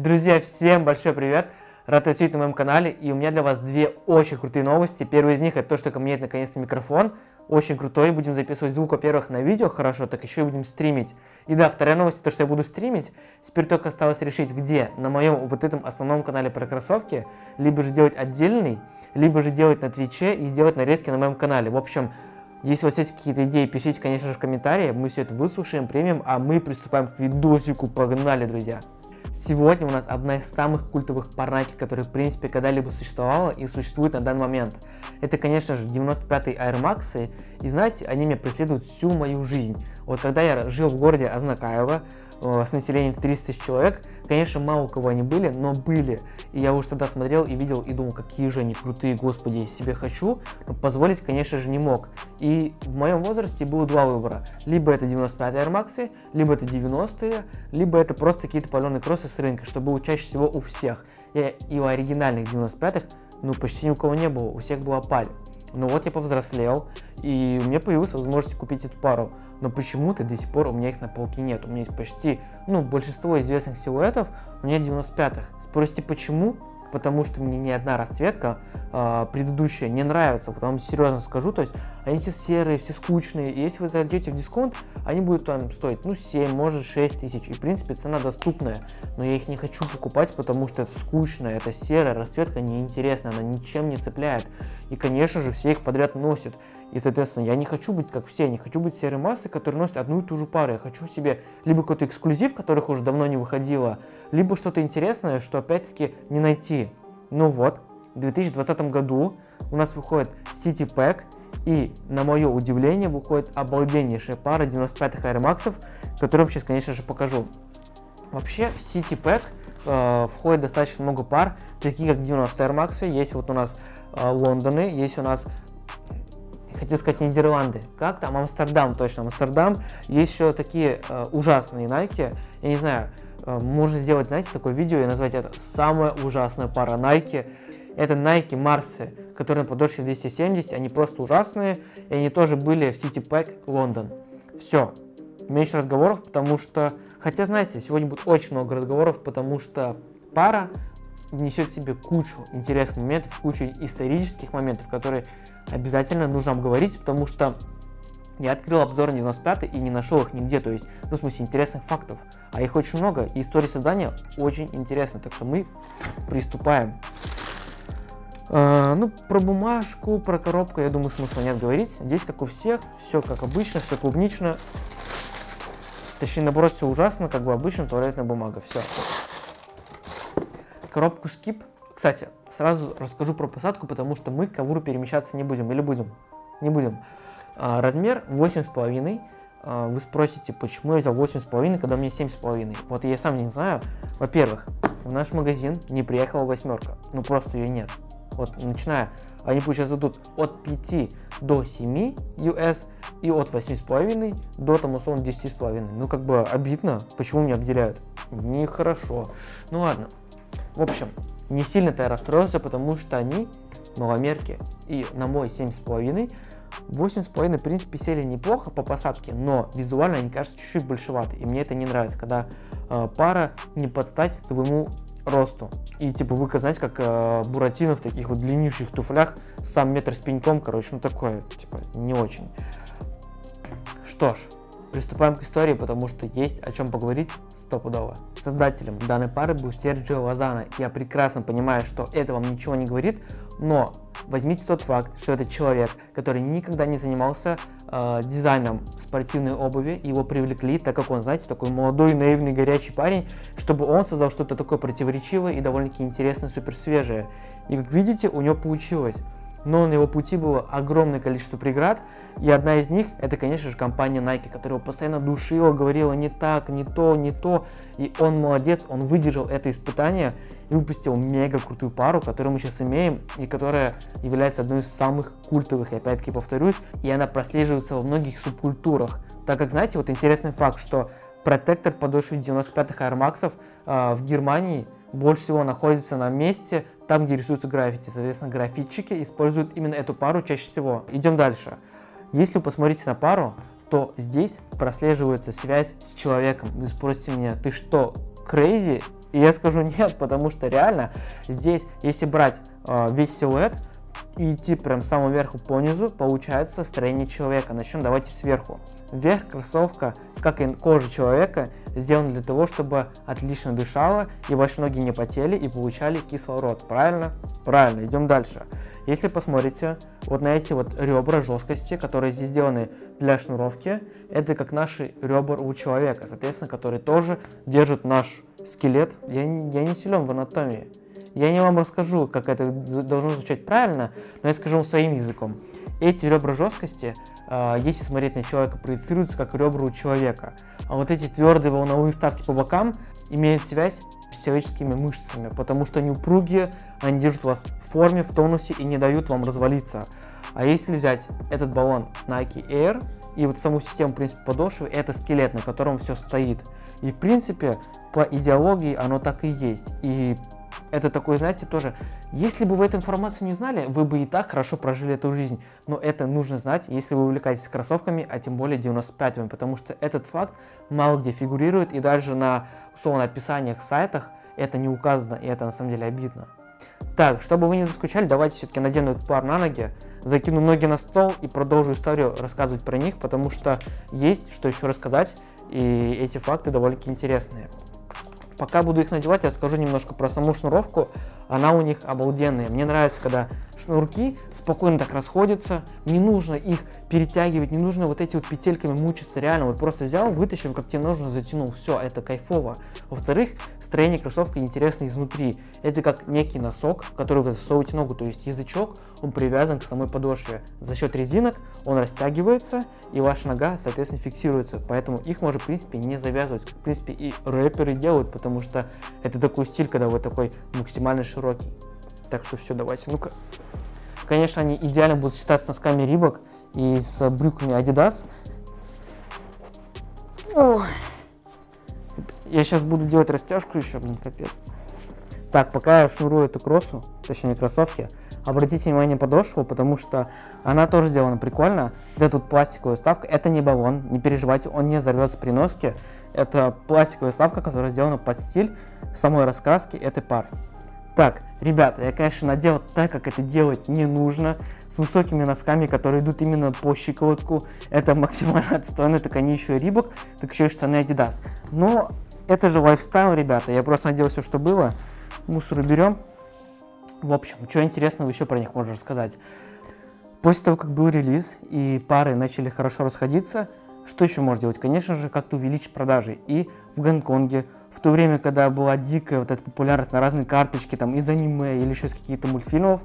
Друзья, всем большой привет! Рад вас видеть на моем канале, и у меня для вас две очень крутые новости. Первая из них — это то, что ко мне наконец-то микрофон. Очень крутой, будем записывать звук, во-первых, на видео хорошо, так еще и будем стримить. И да, вторая новость — то, что я буду стримить. Теперь только осталось решить, где: на моем вот этом основном канале про кроссовки, либо же делать отдельный, либо же делать на Твиче и делать нарезки на моем канале. В общем, если у вас есть какие-то идеи, пишите, конечно же, в комментариях, мы все это выслушаем, примем, а мы приступаем к видосику. Погнали, друзья! Сегодня у нас одна из самых культовых пар Nike, которая, в принципе, когда-либо существовала и существует на данный момент. Это, конечно же, 95-е AirMax, и знаете, они меня преследуют всю мою жизнь. Вот когда я жил в городе Азнакаево с населением в 30 тысяч человек, конечно, мало у кого они были, но были. И я уже тогда смотрел и видел, и думал, какие же они крутые, господи, себе хочу, но позволить, конечно же, не мог. И в моем возрасте было два выбора: либо это 95-е AirMax, либо это 90-е, либо это просто какие-то паленые кроссы с рынка, что было чаще всего у всех. И у оригинальных 95-х, ну, почти ни у кого не было, у всех была паль. Но вот я повзрослел, и у меня появилась возможность купить эту пару. Но почему-то до сих пор у меня их на полке нет. У меня есть почти, ну, большинство известных силуэтов, у меня 95-х. Спросите, почему? Потому что мне ни одна расцветка предыдущая не нравится. Потому что, серьезно скажу, то есть они все серые, все скучные. И если вы зайдете в дисконт, они будут там стоить, ну, 7, может, 6 тысяч. И, в принципе, цена доступная. Но я их не хочу покупать, потому что это скучно, это серая расцветка, неинтересная, она ничем не цепляет. И, конечно же, все их подряд носят. И, соответственно, я не хочу быть как все, я не хочу быть серой массой, которые носят одну и ту же пару. Я хочу себе либо какой-то эксклюзив, которых уже давно не выходило, либо что-то интересное, что, опять-таки, не найти. Ну вот, в 2020 году у нас выходит City Pack, и, на мое удивление, выходит обалденнейшая пара 95-х AirMax, которую я сейчас, конечно же, покажу. Вообще, в City Pack входит достаточно много пар, такие как 90-е AirMax, есть вот у нас Лондоны, есть у нас, хотел сказать, Нидерланды, как там, Амстердам, точно, Амстердам. Есть еще такие ужасные Nike, я не знаю, можно сделать, знаете, такое видео и назвать это «Самая ужасная пара Nike». Это Nike Марсы, которые на подошве 270, они просто ужасные, и они тоже были в City Pack Лондон. Все, меньше разговоров, потому что, хотя, знаете, сегодня будет очень много разговоров, потому что пара несет в себе кучу интересных моментов, кучу исторических моментов, которые обязательно нужно обговорить, потому что я открыл обзор на 95-й и не нашел их нигде, то есть, ну, в смысле, интересных фактов, а их очень много, и история создания очень интересна, так что мы приступаем. Ну, про бумажку, про коробку, я думаю, смысла нет говорить. Здесь, как у всех, все как обычно, все клубнично, точнее, наоборот, все ужасно, как бы обычно, туалетная бумага, все. Коробку скип. Кстати, сразу расскажу про посадку, потому что мы к ковру перемещаться не будем. Или будем? Не будем. Размер 8,5. Вы спросите, почему я взял 8,5, когда мне 7,5? Вот я сам не знаю. Во-первых, в наш магазин не приехала восьмерка. Ну просто ее нет. Вот начиная, они пусть сейчас идут от 5 до 7 US и от 8,5 до, там, условно, 10,5. Ну как бы обидно, почему меня обделяют? Нехорошо. Ну ладно. В общем, не сильно-то я расстроился, потому что они маломерки. И на мой 7,5, 8,5, в принципе, сели неплохо по посадке, но визуально они кажутся чуть-чуть большеваты. И мне это не нравится, когда пара не под стать твоему росту. И типа вы, знаете, как Буратино в таких вот длиннющих туфлях, сам метр с пеньком, короче, ну такое, типа, не очень. Что ж, приступаем к истории, потому что есть о чем поговорить. Стопудово. Создателем данной пары был Серджио Лазано. Я прекрасно понимаю, что это вам ничего не говорит, но возьмите тот факт, что это человек, который никогда не занимался дизайном спортивной обуви, его привлекли, так как он, знаете, такой молодой, наивный, горячий парень, чтобы он создал что-то такое противоречивое и довольно-таки интересное, суперсвежее. И, как видите, у него получилось. Но на его пути было огромное количество преград, и одна из них — это, конечно же, компания Nike, которая его постоянно душила, говорила не так, не то, не то, и он молодец, он выдержал это испытание и выпустил мега крутую пару, которую мы сейчас имеем, и которая является одной из самых культовых, я опять-таки повторюсь, и она прослеживается во многих субкультурах, так как, знаете, вот интересный факт, что протектор подошвы 95-х AirMax в Германии больше всего находится на месте, там, где рисуются граффити. Соответственно, граффитчики используют именно эту пару чаще всего. Идем дальше. Если вы посмотрите на пару, то здесь прослеживается связь с человеком. Вы спросите меня, ты что, crazy? И я скажу нет, потому что реально здесь, если брать весь силуэт и идти прям с самого верху по низу, получается строение человека. Начнем давайте сверху. Вверх кроссовка, как и кожа человека, сделана для того, чтобы отлично дышала, и ваши ноги не потели и получали кислород. Правильно? Правильно. Идем дальше. Если посмотрите, вот на эти вот ребра жесткости, которые здесь сделаны для шнуровки, это как наши ребра у человека, соответственно, которые тоже держат наш скелет. Я не силен в анатомии. Я не вам расскажу, как это должно звучать правильно, но я скажу вам своим языком. Эти ребра жесткости, если смотреть на человека, проецируются как ребра у человека. А вот эти твердые волновые вставки по бокам имеют связь с человеческими мышцами, потому что они упругие, они держат вас в форме, в тонусе и не дают вам развалиться. А если взять этот баллон Nike Air и вот саму систему, в принципе, подошвы, это скелет, на котором все стоит. И, в принципе, по идеологии оно так и есть. И это такой, знаете, тоже, если бы вы эту информацию не знали, вы бы и так хорошо прожили эту жизнь. Но это нужно знать, если вы увлекаетесь кроссовками, а тем более 95-ми, потому что этот факт мало где фигурирует, и даже на условно описаниях сайтах это не указано, и это на самом деле обидно. Так, чтобы вы не заскучали, давайте все-таки надену этот пар на ноги, закину ноги на стол и продолжу историю рассказывать про них, потому что есть что еще рассказать, и эти факты довольно-таки интересные. Пока буду их надевать, я расскажу немножко про саму шнуровку. Она у них обалденная. Мне нравится, когда шнурки спокойно так расходятся. Не нужно их перетягивать, не нужно вот эти вот петельками мучиться. Реально, вот просто взял, вытащил, как тебе нужно, затянул. Все, это кайфово. Во-вторых, строение кроссовки интересно изнутри. Это как некий носок, в который вы засовываете ногу. То есть язычок, он привязан к самой подошве. За счет резинок он растягивается, и ваша нога, соответственно, фиксируется. Поэтому их можно, в принципе, не завязывать. Как, в принципе, и рэперы делают, потому что это такой стиль, когда вы такой максимально широкий. Так что все, давайте, ну-ка. Конечно, они идеально будут сочетаться с носками Рибок и с брюками Adidas. Ой. Я сейчас буду делать растяжку еще, блин, капец. Так, пока я шнурую эту кроссу, точнее кроссовки, обратите внимание на подошву, потому что она тоже сделана прикольно. Вот эта вот пластиковая вставка, это не баллон, не переживайте, он не взорвется при носке. Это пластиковая вставка, которая сделана под стиль самой раскраски этой пары. Так, ребята, я, конечно, надел так, как это делать не нужно, с высокими носками, которые идут именно по щиколотку. Это максимально отстойно, так они еще и Рибок, так еще и штаны Adidas. Но это же лайфстайл, ребята, я просто надел все, что было. Мусор уберем. В общем, что интересного еще про них можно рассказать. После того, как был релиз и пары начали хорошо расходиться, что еще можно делать? Конечно же, как-то увеличить продажи. И в Гонконге, в то время, когда была дикая вот эта популярность на разные карточки, там, из аниме или еще из каких-то мультфильмов,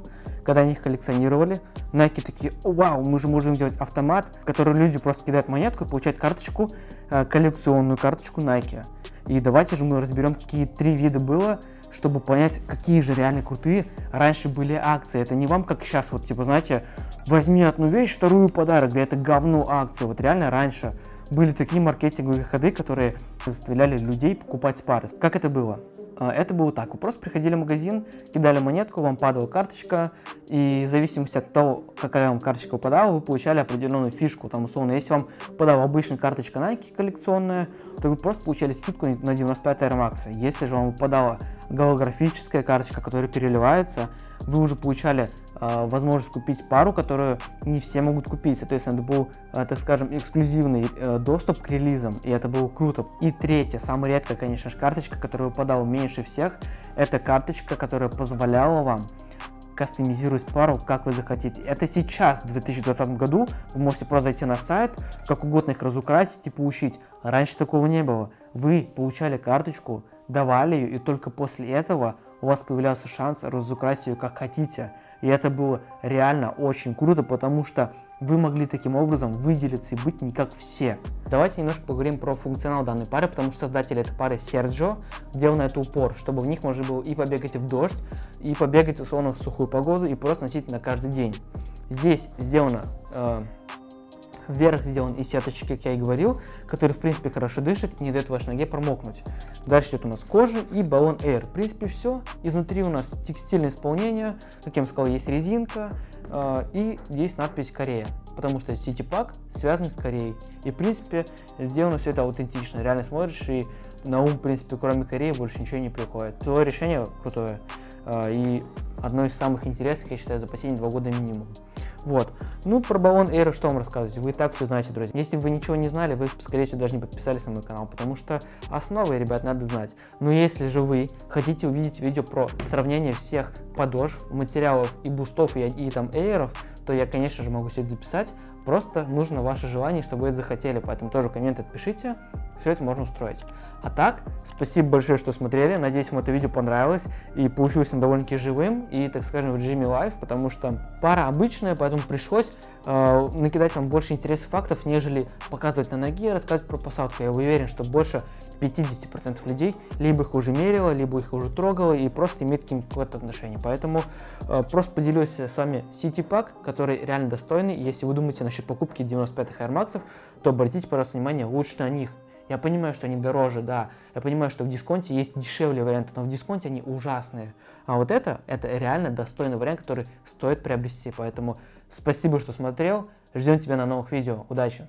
когда они их коллекционировали, Nike такие: вау, мы же можем делать автомат, в который люди просто кидают монетку и получают карточку, коллекционную карточку Nike. И давайте же мы разберем, какие три вида было, чтобы понять, какие же реально крутые раньше были акции. Это не вам, как сейчас, вот типа, знаете, возьми одну вещь, вторую подарок, да это говно акции. Вот реально раньше были такие маркетинговые ходы, которые заставляли людей покупать пары. Как это было? Это было так: вы просто приходили в магазин, кидали монетку, вам падала карточка, и в зависимости от того, какая вам карточка выпадала, вы получали определенную фишку. Там, условно, если вам подала обычная карточка Nike коллекционная, то вы просто получали скидку на 95 AirMax. Если же вам выпадала голографическая карточка, которая переливается, вы уже получали возможность купить пару, которую не все могут купить. Соответственно, это был, так скажем, эксклюзивный доступ к релизам, и это было круто. И третья, самая редкая, конечно же, карточка, которая выпадала меньше всех, это карточка, которая позволяла вам кастомизировать пару, как вы захотите. Это сейчас, в 2020 году, вы можете просто зайти на сайт, как угодно их разукрасить и поучить. Раньше такого не было. Вы получали карточку, давали ее, и только после этого у вас появлялся шанс разукрасить ее как хотите. И это было реально очень круто, потому что вы могли таким образом выделиться и быть не как все. Давайте немножко поговорим про функционал данной пары, потому что создатель этой пары Sergio делал на это упор, чтобы в них можно было и побегать в дождь, и побегать условно в сухую погоду, и просто носить на каждый день. Здесь сделано... Вверх сделан из сеточки, как я и говорил, который, в принципе, хорошо дышит и не дает вашей ноге промокнуть. Дальше идет у нас кожа и баллон Air. В принципе, все. Изнутри у нас текстильное исполнение. Как я вам сказал, есть резинка и есть надпись «Корея». потому что City Pack связан с Кореей. И, в принципе, сделано все это аутентично. Реально смотришь, и на ум, в принципе, кроме Кореи больше ничего не приходит. Твое решение крутое. И одно из самых интересных, я считаю, за последние 2 года минимум. Вот. Ну, про баллон Air что вам рассказывать? Вы и так все знаете, друзья. Если бы вы ничего не знали, вы, скорее всего, даже не подписались на мой канал, потому что основы, ребят, надо знать. Но если же вы хотите увидеть видео про сравнение всех подошв, материалов и бустов, и там Air'ов, то я, конечно же, могу все это записать. Просто нужно ваше желание, чтобы вы это захотели. Поэтому тоже комменты пишите, все это можно устроить. А так, спасибо большое, что смотрели. Надеюсь, вам это видео понравилось и получилось довольно-таки живым и, так скажем, в режиме лайв, потому что пара обычная, поэтому пришлось накидать вам больше интересных фактов, нежели показывать на ноге и рассказывать про посадку. Я уверен, что больше 50% людей либо их уже мерило, либо их уже трогало и просто имеет к ним какое-то отношение. Поэтому просто поделюсь с вами City Pack, который реально достойный. Если вы думаете насчет покупки 95-х AirMax'ов, то обратите, пожалуйста, внимание лучше на них. Я понимаю, что они дороже, да, я понимаю, что в дисконте есть дешевле варианты, но в дисконте они ужасные. А вот это реально достойный вариант, который стоит приобрести. Поэтому спасибо, что смотрел, ждем тебя на новых видео, удачи!